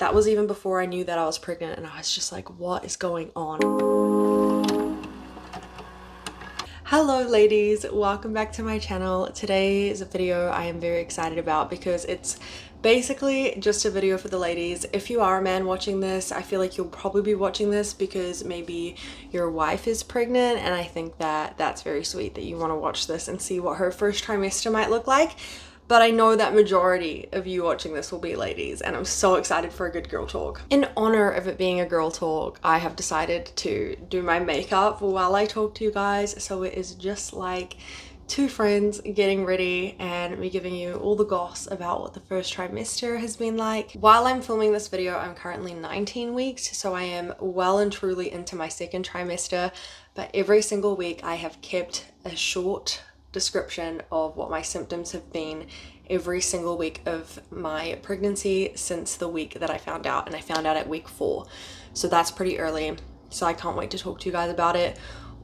That was even before I knew that I was pregnant, and I was just like, what is going on? Hello ladies, welcome back to my channel. Today is a video I am very excited about because it's basically just a video for the ladies. If you are a man watching this, I feel like you'll probably be watching this because maybe your wife is pregnant, and I think that that's very sweet that you want to watch this and see what her first trimester might look like. But I know that majority of you watching this will be ladies, and I'm so excited for a good girl talk. In honor of it being a girl talk, I have decided to do my makeup while I talk to you guys, so it is just like two friends getting ready and me giving you all the goss about what the first trimester has been like. While I'm filming this video, I'm currently 19 weeks, so I am well and truly into my second trimester, but every single week I have kept a short description of what my symptoms have been every single week of my pregnancy since the week that I found out, and I found out at week 4, so that's pretty early, so I can't wait to talk to you guys about it.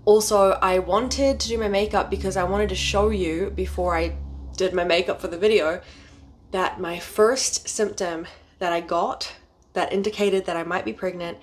Also, I wanted to do my makeup because I wanted to show you before I did my makeup for the video that my first symptom that I got that indicated that I might be pregnant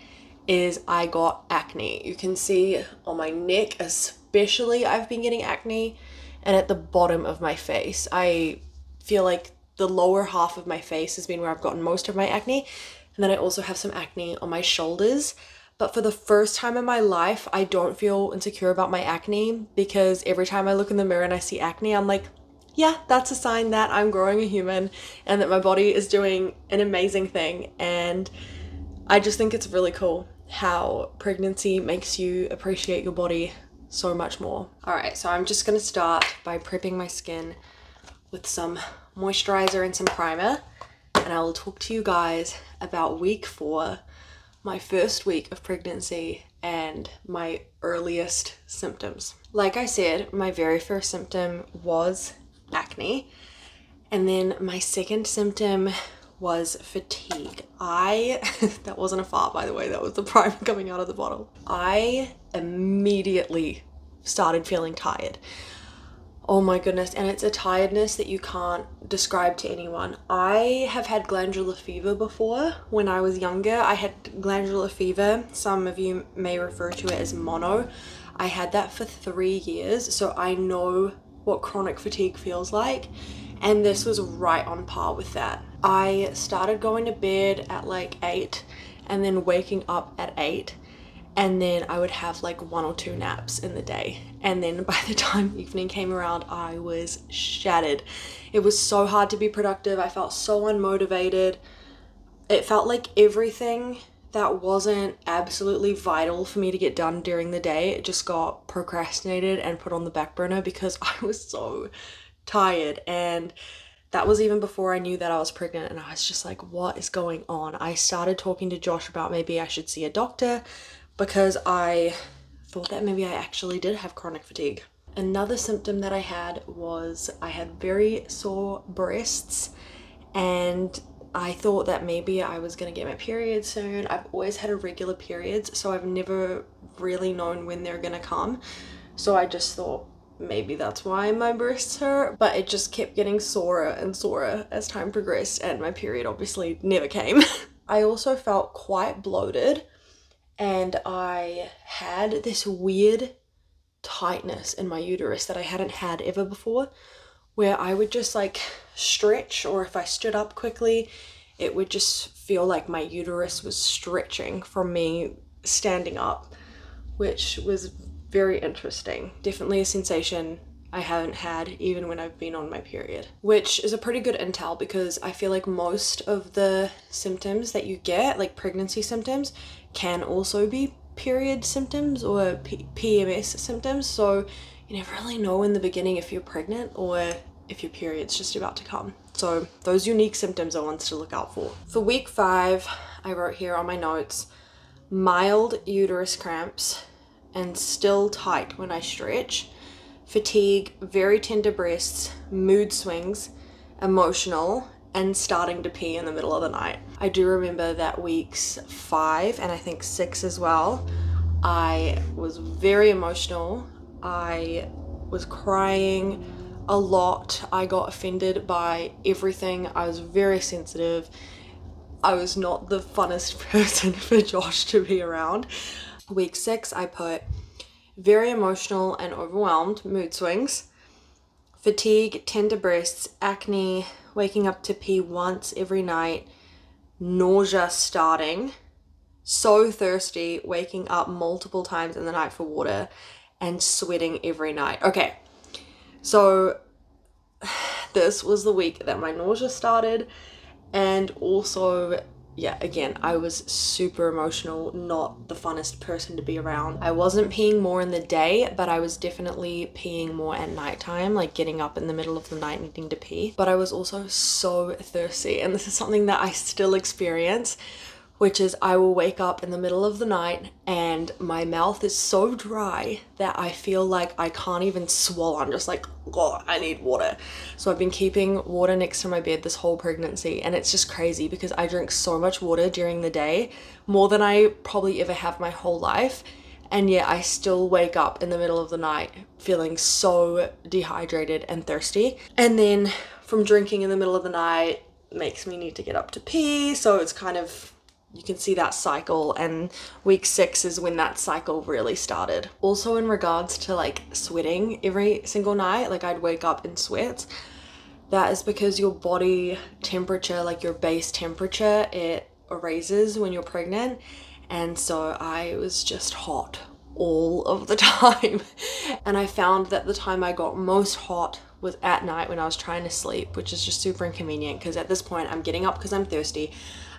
is I got acne. You can see on my neck especially I've been getting acne, and at the bottom of my face. I feel like the lower half of my face has been where I've gotten most of my acne, and then I also have some acne on my shoulders. But for the first time in my life, I don't feel insecure about my acne, because every time I look in the mirror and I see acne, I'm like, yeah, that's a sign that I'm growing a human and that my body is doing an amazing thing. And I just think it's really cool how pregnancy makes you appreciate your body so much more. All right, so I'm just gonna start by prepping my skin with some moisturizer and some primer, and I will talk to you guys about week 4, my first week of pregnancy, and my earliest symptoms. Like I said, my very first symptom was acne, and then my second symptom was fatigue. That wasn't a fart, by the way, that was the primer coming out of the bottle. I immediately started feeling tired. Oh my goodness, and it's a tiredness that you can't describe to anyone. I have had glandular fever before. When I was younger, I had glandular fever. Some of you may refer to it as mono. I had that for 3 years, so I know what chronic fatigue feels like, and this was right on par with that. I started going to bed at like 8 and then waking up at 8, and then I would have like 1 or 2 naps in the day, and then by the time evening came around I was shattered. It was so hard to be productive. I felt so unmotivated. It felt like everything that wasn't absolutely vital for me to get done during the day, it just got procrastinated and put on the back burner because I was so tired. And that was even before I knew that I was pregnant, and I was just like, what is going on? I started talking to Josh about maybe I should see a doctor because I thought that maybe I actually did have chronic fatigue. Another symptom that I had was I had very sore breasts, and I thought that maybe I was going to get my period soon. I've always had irregular periods, so I've never really known when they're going to come. So I just thought maybe that's why my breasts hurt, but it just kept getting sorer and sorer as time progressed, and my period obviously never came. I also felt quite bloated, and I had this weird tightness in my uterus that I hadn't had ever before, where I would just like stretch, or if I stood up quickly it would just feel like my uterus was stretching from me standing up, which was very interesting. Definitely a sensation I haven't had even when I've been on my period, which is a pretty good intel because I feel like most of the symptoms that you get, like pregnancy symptoms, can also be period symptoms or PMS symptoms, so you never really know in the beginning if you're pregnant or if your period's just about to come. So those unique symptoms are ones to look out for. For week 5, I wrote here on my notes, mild uterus cramps and still tight when I stretch, fatigue, very tender breasts, mood swings, emotional, and starting to pee in the middle of the night. I do remember that weeks 5 and I think 6 as well, I was very emotional. I was crying a lot. I got offended by everything. I was very sensitive. I was not the funnest person for Josh to be around. Week 6, I put very emotional and overwhelmed, mood swings, fatigue, tender breasts, acne, waking up to pee once every night, nausea starting, so thirsty, waking up multiple times in the night for water, and sweating every night. Okay, so this was the week that my nausea started. And also, yeah, again, I was super emotional, not the funnest person to be around. I wasn't peeing more in the day, but I was definitely peeing more at nighttime, like getting up in the middle of the night needing to pee. But I was also so thirsty, and this is something that I still experience, which is I will wake up in the middle of the night and my mouth is so dry that I feel like I can't even swallow. I'm just like, God, I need water. So I've been keeping water next to my bed this whole pregnancy, and it's just crazy because I drink so much water during the day, more than I probably ever have my whole life, and yet I still wake up in the middle of the night feeling so dehydrated and thirsty. And then from drinking in the middle of the night makes me need to get up to pee, so it's kind of, you can see that cycle, and week 6 is when that cycle really started. Also, in regards to like sweating every single night, like I'd wake up in sweats, that is because your body temperature, like your base temperature, it rises when you're pregnant, and so I was just hot all of the time. And I found that the time I got most hot was at night when I was trying to sleep, which is just super inconvenient because at this point I'm getting up because I'm thirsty,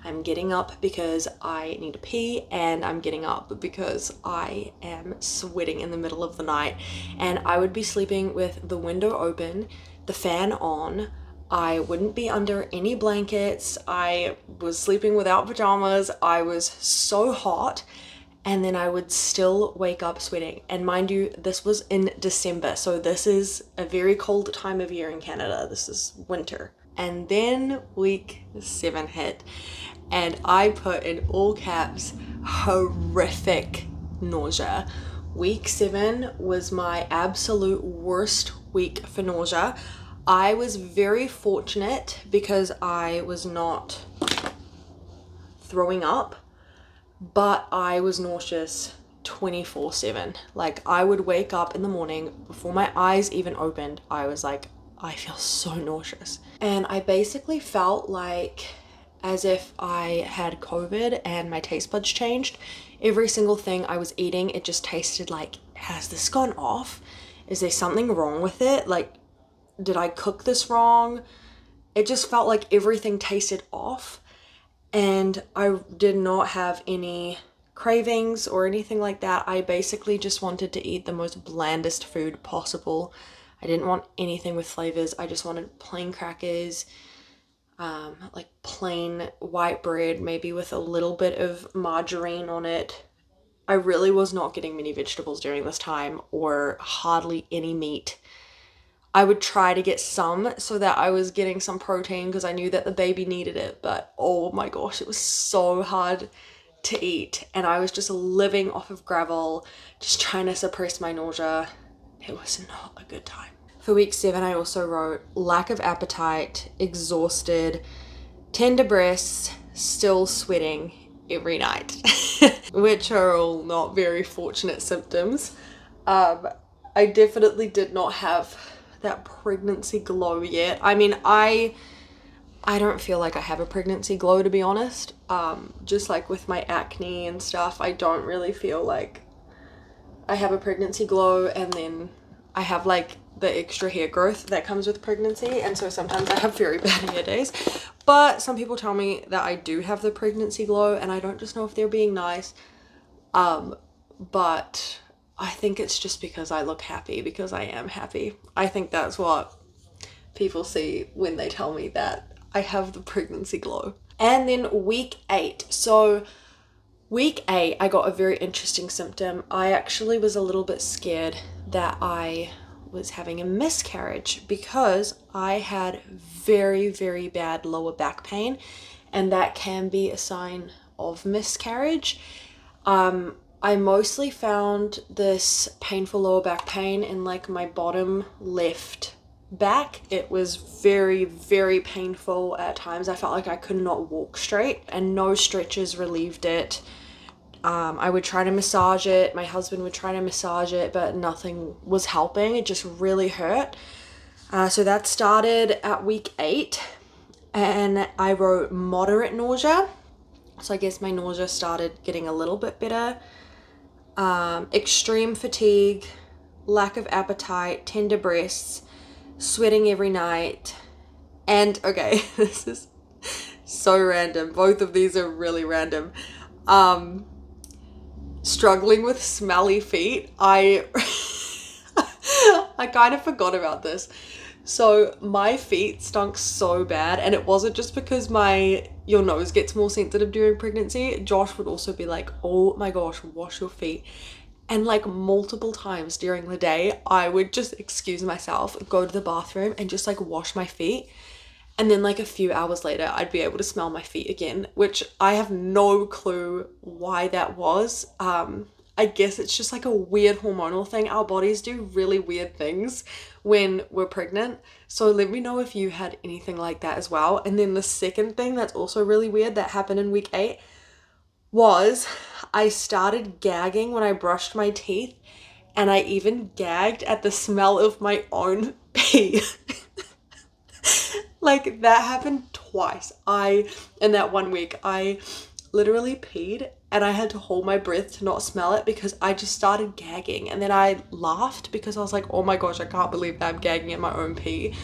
I'm getting up because I need to pee, and I'm getting up because I am sweating in the middle of the night. And I would be sleeping with the window open, the fan on, I wouldn't be under any blankets, I was sleeping without pajamas, I was so hot, and then I would still wake up sweating. And mind you, this was in December, so this is a very cold time of year in Canada, this is winter. And then week 7 hit, and I put in all caps, horrific nausea. Week 7 was my absolute worst week for nausea. I was very fortunate because I was not throwing up, but I was nauseous 24/7. Like, I would wake up in the morning before my eyes even opened, I was like, I feel so nauseous. And I basically felt like as if I had COVID and my taste buds changed. Every single thing I was eating, it just tasted like, has this gone off? Is there something wrong with it? Like, did I cook this wrong? It just felt like everything tasted off, and I did not have any cravings or anything like that. I basically just wanted to eat the most blandest food possible. I didn't want anything with flavors. I just wanted plain crackers, like plain white bread, maybe with a little bit of margarine on it. I really was not getting many vegetables during this time, or hardly any meat. I would try to get some so that I was getting some protein because I knew that the baby needed it, but oh my gosh, it was so hard to eat. And I was just living off of gravel, just trying to suppress my nausea. It was not a good time. For week 7, I also wrote lack of appetite, exhausted, tender breasts, still sweating every night, which are all not very fortunate symptoms. I definitely did not have that pregnancy glow yet. I mean, I don't feel like I have a pregnancy glow, to be honest. Just like with my acne and stuff, I don't really feel like I have a pregnancy glow, and then I have like the extra hair growth that comes with pregnancy, and so sometimes I have very bad hair days. But some people tell me that I do have the pregnancy glow, and I don't just know if they're being nice, but I think it's just because I look happy, because I am happy. I think that's what people see when they tell me that I have the pregnancy glow. And then week 8, so week 8, I got a very interesting symptom. I actually was a little bit scared that I was having a miscarriage because I had very, very bad lower back pain, and that can be a sign of miscarriage. I mostly found this painful lower back pain in like my bottom left back, it was very, very painful at times. I felt like I could not walk straight, and no stretches relieved it. I would try to massage it, my husband would try to massage it, but nothing was helping. It just really hurt. So that started at week 8, and I wrote moderate nausea. So I guess my nausea started getting a little bit better. Extreme fatigue, lack of appetite, tender breasts, sweating every night, and okay, this is so random, both of these are really random, struggling with smelly feet. I kind of forgot about this. So my feet stunk so bad, and it wasn't just because your nose gets more sensitive during pregnancy. Josh would also be like, oh my gosh, wash your feet. And like multiple times during the day, I would just excuse myself, go to the bathroom and just like wash my feet. And then like a few hours later, I'd be able to smell my feet again, which I have no clue why that was. I guess it's just like a weird hormonal thing. Our bodies do really weird things when we're pregnant. So let me know if you had anything like that as well. And then the second thing that's also really weird that happened in week 8 was I started gagging when I brushed my teeth, and I even gagged at the smell of my own pee. Like that happened twice. In that one week, I literally peed and I had to hold my breath to not smell it because I just started gagging. And then I laughed because I was like, oh my gosh, I can't believe that I'm gagging at my own pee.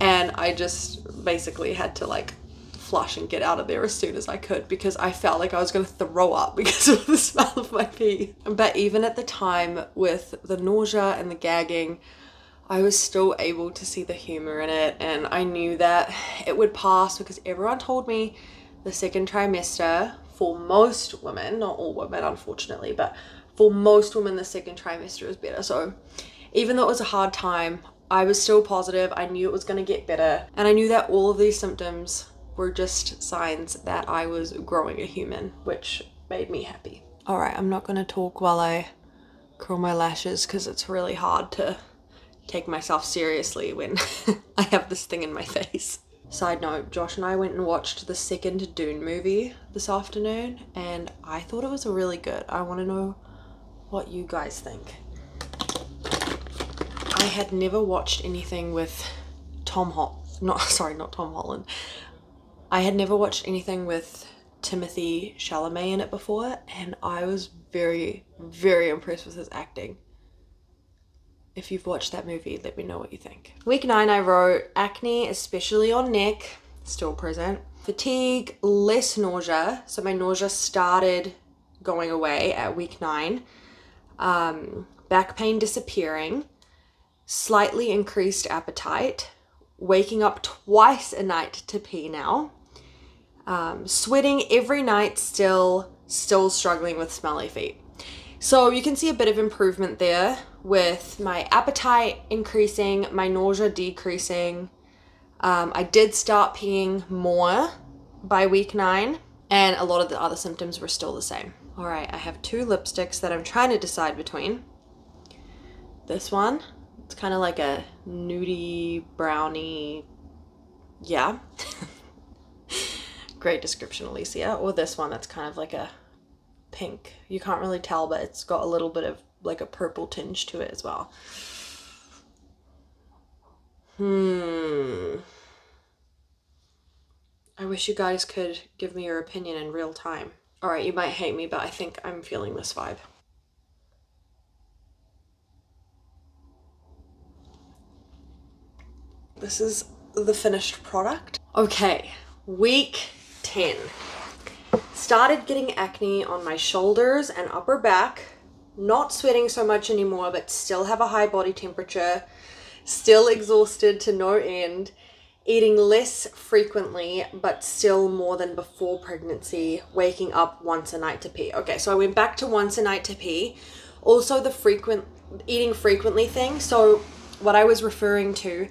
And I just basically had to like flush and get out of there as soon as I could because I felt like I was going to throw up because of the smell of my pee. But even at the time with the nausea and the gagging, I was still able to see the humor in it, and I knew that it would pass because everyone told me the second trimester, for most women, not all women unfortunately, but for most women the second trimester is better. So even though it was a hard time, I was still positive. I knew it was going to get better, and I knew that all of these symptoms were just signs that I was growing a human, which made me happy. All right, I'm not going to talk while I curl my lashes because it's really hard to take myself seriously when I have this thing in my face. Side note, Josh and I went and watched the second Dune movie this afternoon, and I thought it was really good. I want to know what you guys think. I had never watched anything with I had never watched anything with Timothée Chalamet in it before, and I was very, very impressed with his acting. If you've watched that movie, let me know what you think. Week 9, I wrote acne, especially on neck, still present. Fatigue, less nausea. So my nausea started going away at week 9. Back pain disappearing. Slightly increased appetite. Waking up twice a night to pee now. Sweating every night still struggling with smelly feet. So you can see a bit of improvement there with my appetite increasing, my nausea decreasing. I did start peeing more by week 9, and a lot of the other symptoms were still the same. All right, I have 2 lipsticks that I'm trying to decide between. This one, it's kind of like a nudie brownie, yeah. Great description, Alicia. Or this one that's kind of like a pink, you can't really tell, but it's got a little bit of like a purple tinge to it as well. I wish you guys could give me your opinion in real time. All right, you might hate me, but I think I'm feeling this vibe. This is the finished product. Okay, week 10. Started getting acne on my shoulders and upper back, not sweating so much anymore, but still have a high body temperature, still exhausted to no end, eating less frequently, but still more than before pregnancy, waking up once a night to pee. Okay, so I went back to once a night to pee. Also the eating frequently thing. So what I was referring to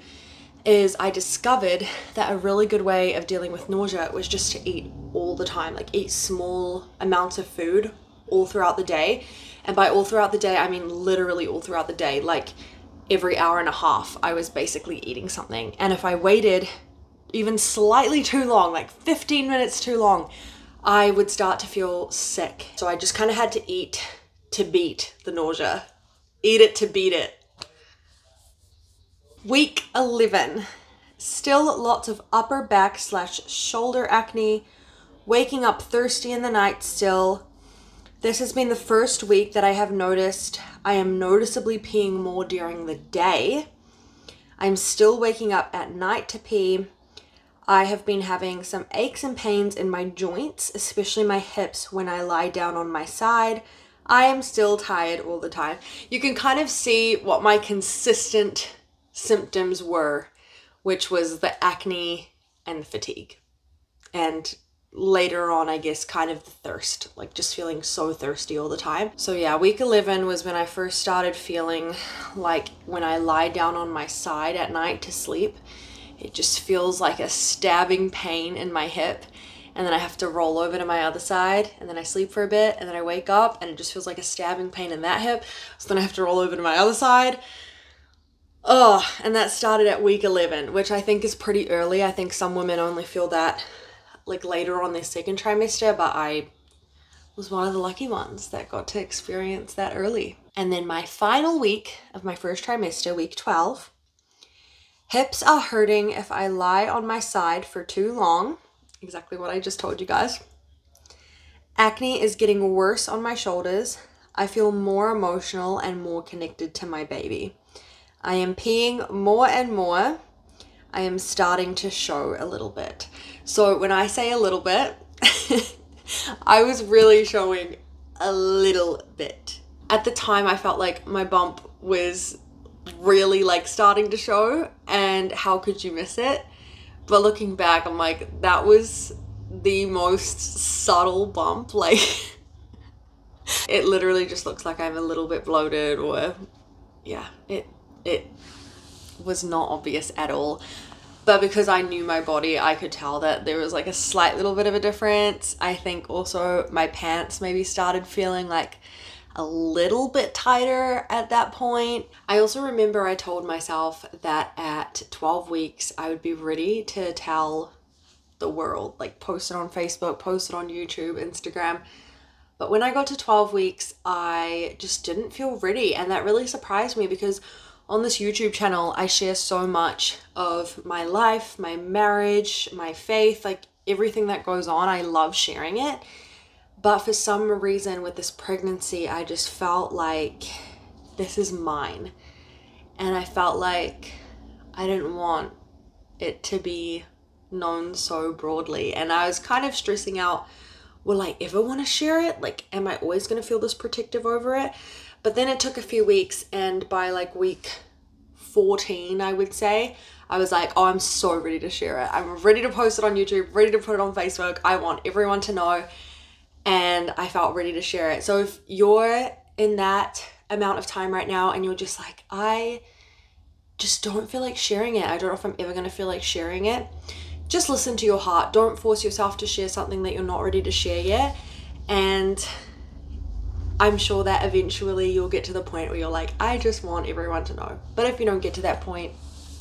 is I discovered that a really good way of dealing with nausea was just to eat all the time, like eat small amounts of food all throughout the day. And by all throughout the day, I mean literally all throughout the day, like every hour and a half I was basically eating something. And if I waited even slightly too long, like 15 minutes too long, I would start to feel sick. So I just kind of had to eat to beat the nausea. Eat it to beat it. Week 11. Still lots of upper back / shoulder acne. Waking up thirsty in the night still. This has been the first week that I have noticed I am noticeably peeing more during the day. I'm still waking up at night to pee. I have been having some aches and pains in my joints, especially my hips when I lie down on my side. I am still tired all the time. You can kind of see what my consistent symptoms were, which was the acne and the fatigue. And later on, I guess, kind of the thirst, like just feeling so thirsty all the time. So yeah, week 11 was when I first started feeling like when I lie down on my side at night to sleep, it just feels like a stabbing pain in my hip. And then I have to roll over to my other side, and then I sleep for a bit, and then I wake up and it just feels like a stabbing pain in that hip. So then I have to roll over to my other side. Oh, and that started at week 11, which I think is pretty early. I think some women only feel that like later on their second trimester, but I was one of the lucky ones that got to experience that early. And then my final week of my first trimester, week 12, hips are hurting if I lie on my side for too long. Exactly what I just told you guys. Acne is getting worse on my shoulders. I feel more emotional and more connected to my baby. I am peeing more and more. I am starting to show a little bit. So when I say a little bit, I was really showing a little bit. At the time, I felt like my bump was really like starting to show, and how could you miss it? But looking back, I'm like, that was the most subtle bump. Like, it literally just looks like I'm a little bit bloated, or yeah, it was not obvious at all. But because I knew my body, I could tell that there was like a slight little bit of a difference. I think also my pants maybe started feeling like a little bit tighter at that point. I also remember I told myself that at 12 weeks, I would be ready to tell the world, like post it on Facebook, post it on YouTube, Instagram. But when I got to 12 weeks, I just didn't feel ready. And that really surprised me, because on this YouTube channel, I share so much of my life, my marriage, my faith, like everything that goes on. I love sharing it. But for some reason with this pregnancy, I just felt like this is mine. And I felt like I didn't want it to be known so broadly. And I was kind of stressing out, will I ever want to share it? Like, am I always going to feel this protective over it? But then it took a few weeks, and by like week 14, I would say, I was like, oh, I'm so ready to share it. I'm ready to post it on YouTube, ready to put it on Facebook. I want everyone to know. And I felt ready to share it. So if you're in that amount of time right now and you're just like, I just don't feel like sharing it, I don't know if I'm ever going to feel like sharing it, just listen to your heart. Don't force yourself to share something that you're not ready to share yet. And I'm sure that eventually you'll get to the point where you're like, I just want everyone to know. But if you don't get to that point,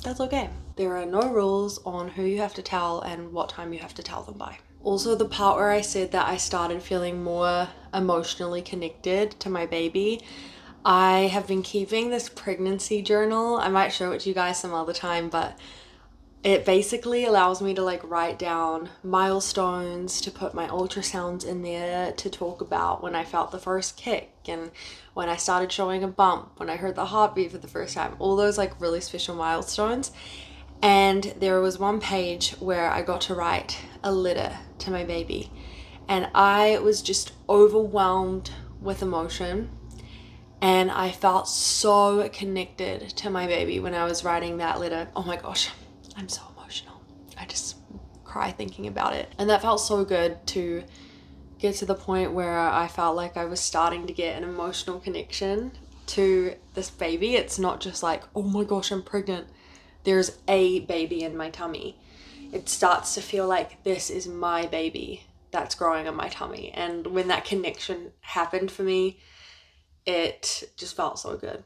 that's okay. There are no rules on who you have to tell and what time you have to tell them by. Also, the part where I said that I started feeling more emotionally connected to my baby, I have been keeping this pregnancy journal. I might show it to you guys some other time, but it basically allows me to like write down milestones, to put my ultrasounds in there, to talk about when I felt the first kick and when I started showing a bump, when I heard the heartbeat for the first time, all those like really special milestones. And there was one page where I got to write a letter to my baby, and I was just overwhelmed with emotion, and I felt so connected to my baby when I was writing that letter. Oh my gosh, I'm so emotional. I just cry thinking about it. And that felt so good to get to the point where I felt like I was starting to get an emotional connection to this baby. It's not just like, oh my gosh, I'm pregnant, there's a baby in my tummy. It starts to feel like this is my baby that's growing in my tummy. And when that connection happened for me, it just felt so good.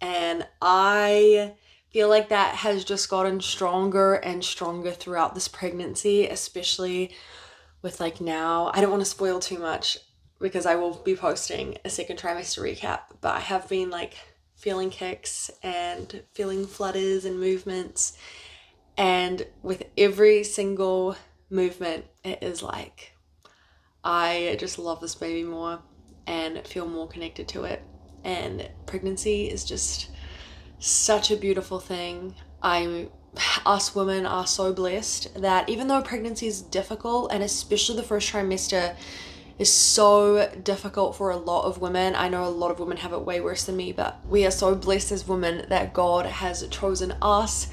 And I feel like that has just gotten stronger and stronger throughout this pregnancy, especially with like now. I don't want to spoil too much because I will be posting a second trimester recap, but I have been like feeling kicks and feeling flutters and movements, and with every single movement it is like I just love this baby more and feel more connected to it. And pregnancy is just such a beautiful thing. Us women are so blessed that even though pregnancy is difficult, and especially the first trimester is so difficult for a lot of women. I know a lot of women have it way worse than me, but we are so blessed as women that God has chosen us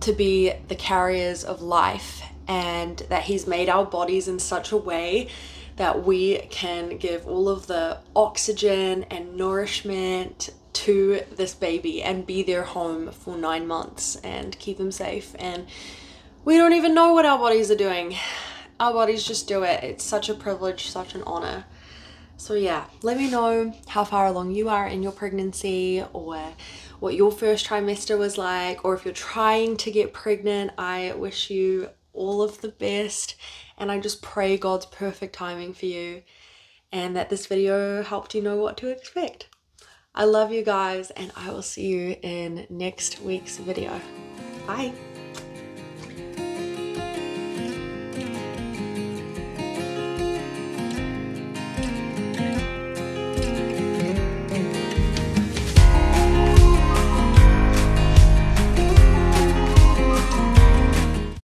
to be the carriers of life, and that He's made our bodies in such a way that we can give all of the oxygen and nourishment to this baby and be their home for 9 months and keep them safe. And we don't even know what our bodies are doing. Our bodies just do it. It's such a privilege, such an honor. So yeah, let me know how far along you are in your pregnancy, or what your first trimester was like, or if you're trying to get pregnant. I wish you all of the best, and I just pray God's perfect timing for you, and that this video helped you know what to expect. I love you guys, and I will see you in next week's video. Bye.